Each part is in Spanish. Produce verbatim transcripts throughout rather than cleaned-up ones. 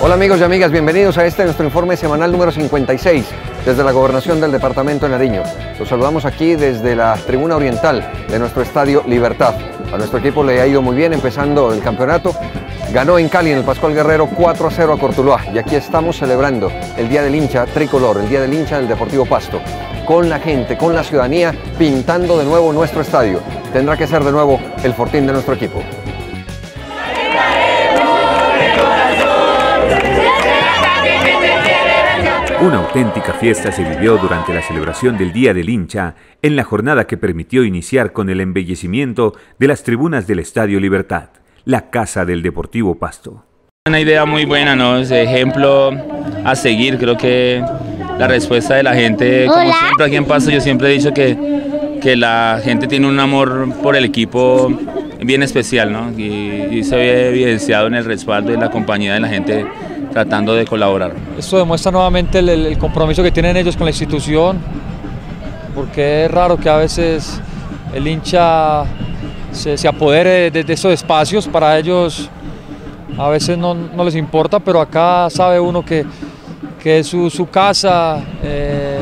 Hola amigos y amigas, bienvenidos a este nuestro informe semanal número cincuenta y seis desde la Gobernación del Departamento de Nariño. Los saludamos aquí desde la tribuna oriental de nuestro Estadio Libertad. A nuestro equipo le ha ido muy bien empezando el campeonato. Ganó en Cali, en el Pascual Guerrero, cuatro a cero a Cortuluá. Y aquí estamos celebrando el Día del Hincha Tricolor, el Día del Hincha del Deportivo Pasto. Con la gente, con la ciudadanía, pintando de nuevo nuestro estadio. Tendrá que ser de nuevo el fortín de nuestro equipo. Una auténtica fiesta se vivió durante la celebración del Día del Hincha, en la jornada que permitió iniciar con el embellecimiento de las tribunas del Estadio Libertad, la casa del Deportivo Pasto. Una idea muy buena, ¿no? Es ejemplo a seguir. Creo que la respuesta de la gente, como Hola. Siempre aquí en Pasto, yo siempre he dicho que, que la gente tiene un amor por el equipo bien especial, ¿no? Y, y se ve evidenciado en el respaldo y la compañía de la gente tratando de colaborar. Esto demuestra nuevamente el, el compromiso que tienen ellos con la institución, porque es raro que a veces el hincha se, se apodere de, de estos espacios. Para ellos a veces no, no les importa, pero acá sabe uno que, que es su, su casa, eh,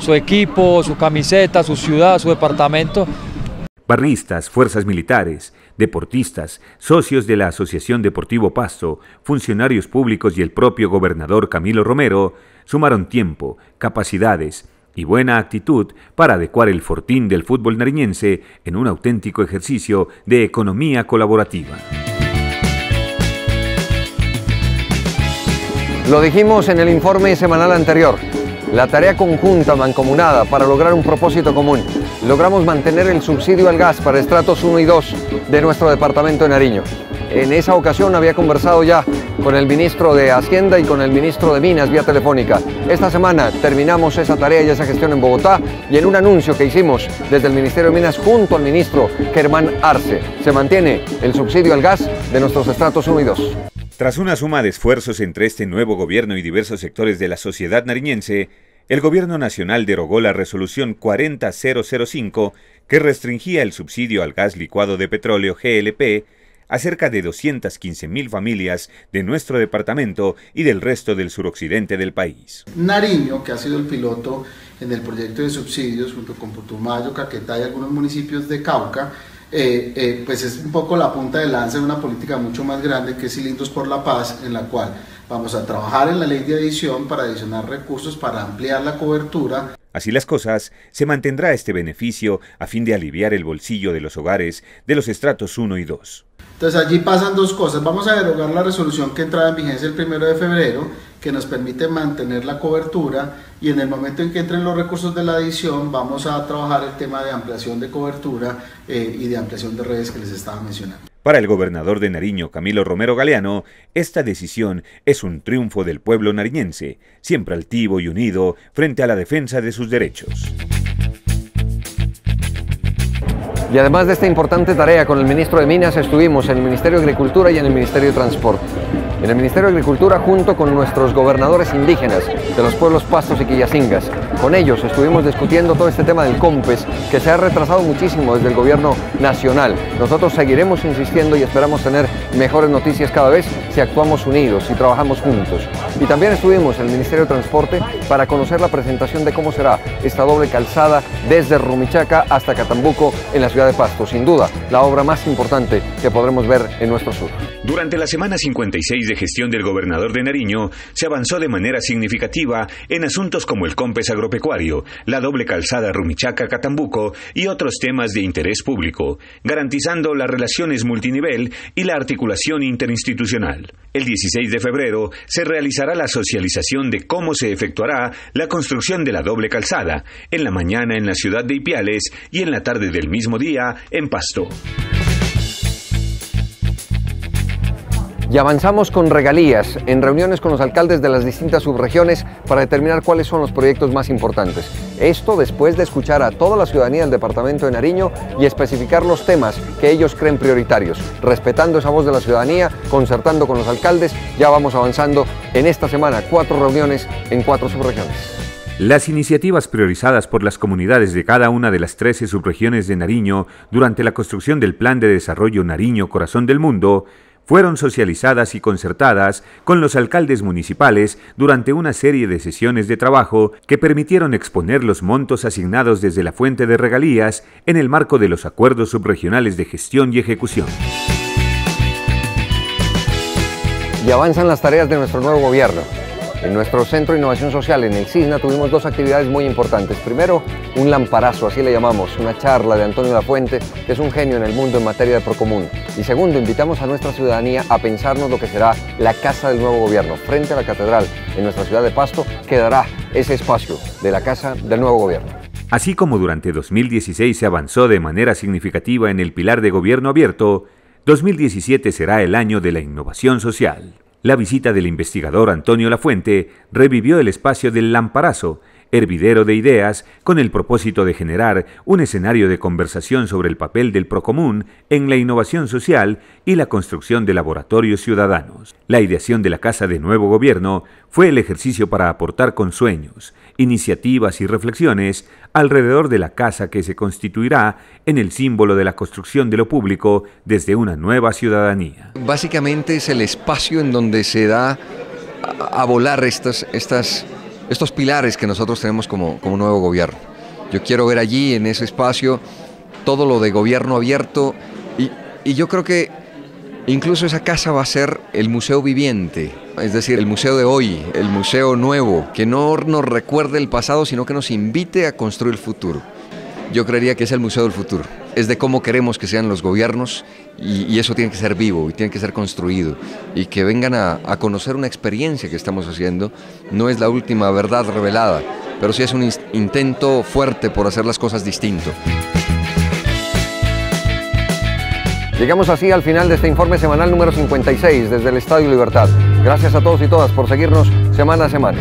su equipo, su camiseta, su ciudad, su departamento. Barristas, fuerzas militares, deportistas, socios de la Asociación Deportivo Pasto, funcionarios públicos y el propio gobernador Camilo Romero sumaron tiempo, capacidades y buena actitud para adecuar el fortín del fútbol nariñense en un auténtico ejercicio de economía colaborativa. Lo dijimos en el informe semanal anterior. La tarea conjunta mancomunada para lograr un propósito común. Logramos mantener el subsidio al gas para estratos uno y dos de nuestro departamento de Nariño. En esa ocasión había conversado ya con el ministro de Hacienda y con el ministro de Minas vía telefónica. Esta semana terminamos esa tarea y esa gestión en Bogotá, y en un anuncio que hicimos desde el Ministerio de Minas junto al ministro Germán Arce, se mantiene el subsidio al gas de nuestros estratos uno y dos. Tras una suma de esfuerzos entre este nuevo gobierno y diversos sectores de la sociedad nariñense, el Gobierno Nacional derogó la Resolución cuarenta mil cinco que restringía el subsidio al gas licuado de petróleo G L P a cerca de doscientas quince mil familias de nuestro departamento y del resto del suroccidente del país. Nariño, que ha sido el piloto en el proyecto de subsidios junto con Putumayo, Caquetá y algunos municipios de Cauca, Eh, eh, pues es un poco la punta de lanza de una política mucho más grande que es Cilindros por la Paz, en la cual vamos a trabajar en la ley de adición para adicionar recursos para ampliar la cobertura. Así las cosas, se mantendrá este beneficio a fin de aliviar el bolsillo de los hogares de los estratos uno y dos. Entonces allí pasan dos cosas. Vamos a derogar la resolución que entraba en vigencia el primero de febrero, que nos permite mantener la cobertura, y en el momento en que entren los recursos de la adición vamos a trabajar el tema de ampliación de cobertura eh, y de ampliación de redes que les estaba mencionando. Para el gobernador de Nariño, Camilo Romero Galeano, esta decisión es un triunfo del pueblo nariñense, siempre altivo y unido frente a la defensa de sus derechos. Y además de esta importante tarea con el ministro de Minas, estuvimos en el Ministerio de Agricultura y en el Ministerio de Transporte. En el Ministerio de Agricultura junto con nuestros gobernadores indígenas de los pueblos Pastos y Quillacingas. Con ellos estuvimos discutiendo todo este tema del CONPES, que se ha retrasado muchísimo desde el gobierno nacional. Nosotros seguiremos insistiendo y esperamos tener mejores noticias cada vez si actuamos unidos y si trabajamos juntos. Y también estuvimos en el Ministerio de Transporte para conocer la presentación de cómo será esta doble calzada desde Rumichaca hasta Catambuco en la ciudad de Pasto. Sin duda, la obra más importante que podremos ver en nuestro sur. Durante la semana cincuenta y seis de gestión del gobernador de Nariño, se avanzó de manera significativa en asuntos como el CONPES agropecuario, la doble calzada Rumichaca-Catambuco y otros temas de interés público, garantizando las relaciones multinivel y la articulación interinstitucional. El dieciséis de febrero se realizará la socialización de cómo se efectuará la construcción de la doble calzada, en la mañana en la ciudad de Ipiales y en la tarde del mismo día en Pasto. Y avanzamos con regalías, en reuniones con los alcaldes de las distintas subregiones para determinar cuáles son los proyectos más importantes. Esto después de escuchar a toda la ciudadanía del departamento de Nariño y especificar los temas que ellos creen prioritarios. Respetando esa voz de la ciudadanía, concertando con los alcaldes, ya vamos avanzando en esta semana. Cuatro reuniones en cuatro subregiones. Las iniciativas priorizadas por las comunidades de cada una de las trece subregiones de Nariño durante la construcción del Plan de Desarrollo Nariño Corazón del Mundo fueron socializadas y concertadas con los alcaldes municipales durante una serie de sesiones de trabajo que permitieron exponer los montos asignados desde la fuente de regalías en el marco de los acuerdos subregionales de gestión y ejecución. Y avanzan las tareas de nuestro nuevo gobierno. En nuestro Centro de Innovación Social, en el Cisna, tuvimos dos actividades muy importantes. Primero, un lamparazo, así le llamamos, una charla de Antonio Lafuente, que es un genio en el mundo en materia de Procomún. Y segundo, invitamos a nuestra ciudadanía a pensarnos lo que será la Casa del Nuevo Gobierno. Frente a la Catedral, en nuestra ciudad de Pasto, quedará ese espacio de la Casa del Nuevo Gobierno. Así como durante dos mil dieciséis se avanzó de manera significativa en el pilar de gobierno abierto, dos mil diecisiete será el año de la innovación social. La visita del investigador Antonio Lafuente revivió el espacio del lamparazo, hervidero de ideas, con el propósito de generar un escenario de conversación sobre el papel del Procomún en la innovación social y la construcción de laboratorios ciudadanos. La ideación de la Casa de Nuevo Gobierno fue el ejercicio para aportar con sueños, iniciativas y reflexiones alrededor de la casa que se constituirá en el símbolo de la construcción de lo público desde una nueva ciudadanía. Básicamente es el espacio en donde se da a, a volar estas, estas, estos pilares que nosotros tenemos como, como nuevo gobierno. Yo quiero ver allí, en ese espacio, todo lo de gobierno abierto y, y yo creo que incluso esa casa va a ser el museo viviente, es decir, el museo de hoy, el museo nuevo, que no nos recuerde el pasado, sino que nos invite a construir el futuro. Yo creería que es el museo del futuro, es de cómo queremos que sean los gobiernos y, y eso tiene que ser vivo y tiene que ser construido y que vengan a, a conocer una experiencia que estamos haciendo. No es la última verdad revelada, pero sí es un intento fuerte por hacer las cosas distinto. Llegamos así al final de este informe semanal número cincuenta y seis desde el Estadio Libertad. Gracias a todos y todas por seguirnos semana a semana.